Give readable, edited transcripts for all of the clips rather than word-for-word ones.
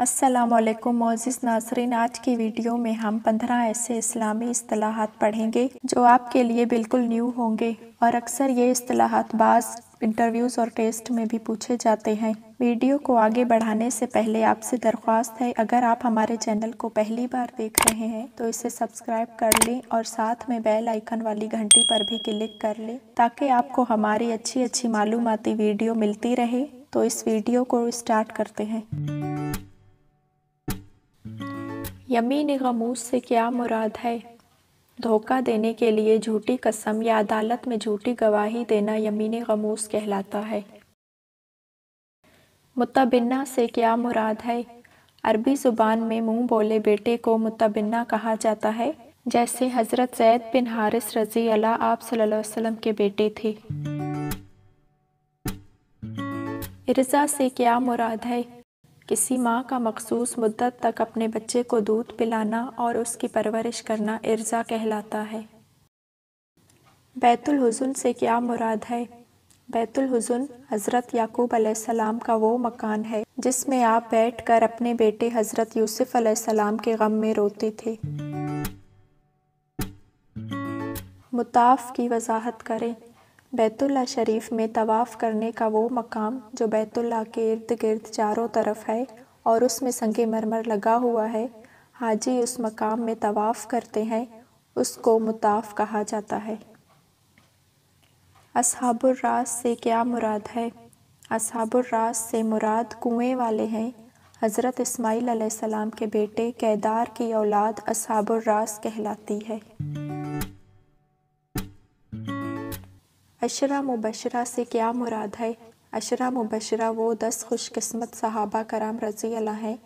अस्सलामुअलैकुम मोअज़्ज़िज़ नाज़रीन, आज की वीडियो में हम 15 ऐसे इस्लामी इस्तिलाहात पढ़ेंगे जो आपके लिए बिल्कुल न्यू होंगे और अक्सर ये इस्तिलाहात बाज़ इंटरव्यूज़ और टेस्ट में भी पूछे जाते हैं। वीडियो को आगे बढ़ाने से पहले आपसे दरख्वास्त है, अगर आप हमारे चैनल को पहली बार देख रहे हैं तो इसे सब्सक्राइब कर लें और साथ में बेल आइकन वाली घंटी पर भी क्लिक कर लें ताकि आपको हमारी अच्छी मालूमाती वीडियो मिलती रहे। तो इस वीडियो को स्टार्ट करते हैं। यमीन गमूस से क्या मुराद है? धोखा देने के लिए झूठी कसम या अदालत में झूठी गवाही देना यमीन गमूस कहलाता है। मुतबिन्ना से क्या मुराद है? अरबी ज़ुबान में मुँह बोले बेटे को मुतबिन्ना कहा जाता है, जैसे हज़रत ज़ैद बिन हारिस रज़ी अल्लाह आप सल्लल्लाहु अलैहि वसल्लम के बेटे थे। इर्ज़ा से क्या मुराद है? किसी माँ का मखसूस मुद्दत तक अपने बच्चे को दूध पिलाना और उसकी परवरिश करना इर्ज़ा कहलाता है। बैतुल हुज़्न से क्या मुराद है? बैतुल हुज़्न हज़रत याकूब अलैहिस्सलाम का वो मकान है जिसमें आप बैठकर अपने बेटे हज़रत यूसुफ अलैहिस्सलाम के गम में रोते थे। मुताफ़ की वजाहत करें। बैतुल्लाह शरीफ में तवाफ़ करने का वो मकाम जो बैतुल्लाह के इर्द गिर्द चारों तरफ है और उसमें संगे मरमर लगा हुआ है, हाजी उस मकाम में तवाफ़ करते हैं, उसको मुताफ़ कहा जाता है। अस्हाबुर रास से क्या मुराद है? अस्हाबुर रास से मुराद कुएँ वाले हैं। हज़रत इस्माईल अलैहिस्सलाम के बेटे कैदार की औलाद अस्हाबुर रास कहलाती है। अशरा मुबशरा से क्या मुराद है? अशरा मुबशरा वो 10 खुशकिस्मत सहाबा कराम रज़ी अल्लाह हैं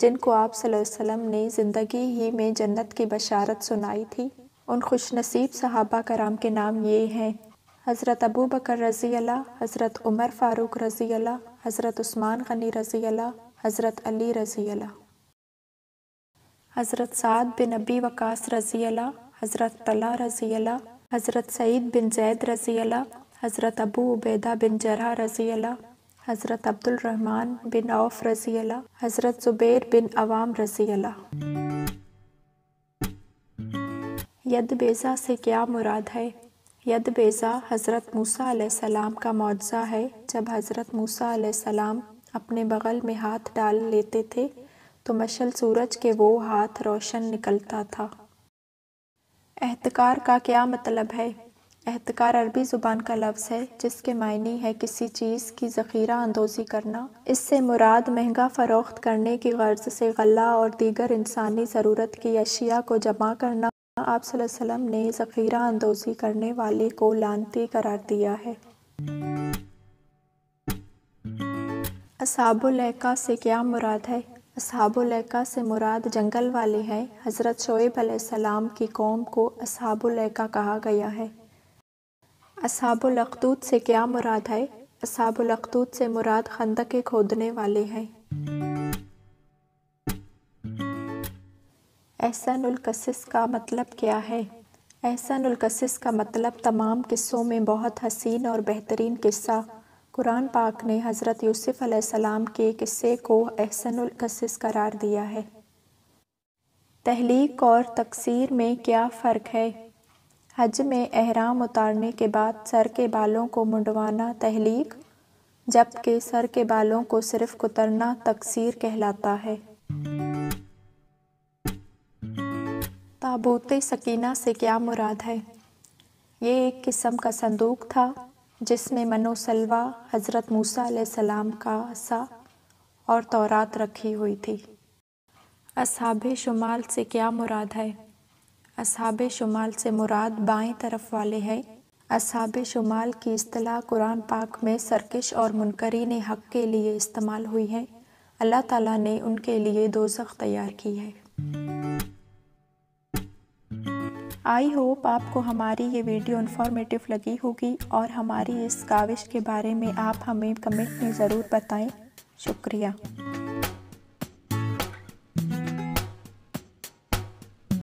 जिनको आप सल्लल्लाहु अलैहि वसल्लम ने ज़िंदगी ही में जन्नत की बशारत सुनाई थी। उन खुशनसीब सहाबा कराम के नाम ये हैं: हज़रत अबू बकर रज़ी अल्लाह, हज़रत उमर फ़ारूक रज़ी अल्लाह, हज़रत उस्मान गनी रज़ी अल्लाह, हज़रत अली रज़ी अल्लाह, हज़रत साद बिन अबी वक़ास रज़ी अल्लाह, हज़रत तला रज़ी अल्लाह, हज़रत सईद बिन ज़ैद रज़ी अल्लाह, हज़रत अबू उबैदा बिन जरह रज़ी अल्लाह, हज़रत अब्दुल रहमान बिन औफ़ रज़ी अल्लाह, हज़रत ज़ुबैर बिन अवाम रज़ी अल्लाह। यद बेज़ा से क्या मुराद है? यद बेज़ा हज़रत मूसा अलैहिस्सलाम का मौजज़ा है। जब हज़रत मूसा अलैहिस्सलाम अपने बग़ल में हाथ डाल लेते थे तो मशअल सूरज के वो हाथ रोशन निकलता था। एहतकार का क्या मतलब है? एहतकार अरबी ज़ुबान का लफ्ज़ है जिसके मायने है किसी चीज़ की ज़ख़ीरा अंदोज़ी करना। इससे मुराद महंगा फ़रोख्त करने की गर्ज़ से गल्ला और दीगर इंसानी ज़रूरत की अशिया को जमा करना। आप सल्लल्लाहु अलैहि वसल्लम ने ज़ख़ीरा अंदोज़ी करने वाले को लानती करार दिया है। अस्हाबुल अयका से क्या मुराद है? अस्हाबुल अयका से मुराद जंगल वाले हैं। हज़रत शोएब अलैहिस्सलाम की कौम को अस्हाबुल अयका कहा गया है। अस्हाबुल अख़दूद से क्या मुराद है? अस्हाबुल अख़दूद से मुराद खंदकें खोदने वाले हैं। एहसानुल क़सस का मतलब क्या है? एहसानुल क़सस का मतलब तमाम किस्सों में बहुत हसीन और बेहतरीन किस्सा। कुरान पाक ने हज़रत यूसुफ अलैहिस्सलाम के किस्से को एहसनुल क़सस करार दिया है। तहलीक और तकसीर में क्या फ़र्क है? हज में एहराम उतारने के बाद सर के बालों को मुंडवाना तहलीक, जबकि सर के बालों को सिर्फ कुतरना तकसीर कहलाता है। ताबूते सकीना से क्या मुराद है? ये एक किस्म का संदूक था जिसमें मनोसलवा हज़रत मूसा अलैहिस्सलाम का असा और तौरात रखी हुई थी। अस्हाबे शुमाल से क्या मुराद है? अस्हाबे शुमाल से मुराद बाएं तरफ वाले हैं। अस्हाबे शुमाल की इस्तिलाह कुरान पाक में सरकश और मुनकरीन हक़ के लिए इस्तेमाल हुई है। अल्लाह ताला ने उनके लिए दोज़ख तैयार की है। आई होप आपको हमारी ये वीडियो इन्फॉर्मेटिव लगी होगी और हमारी इस काविश के बारे में आप हमें कमेंट में ज़रूर बताएं। शुक्रिया।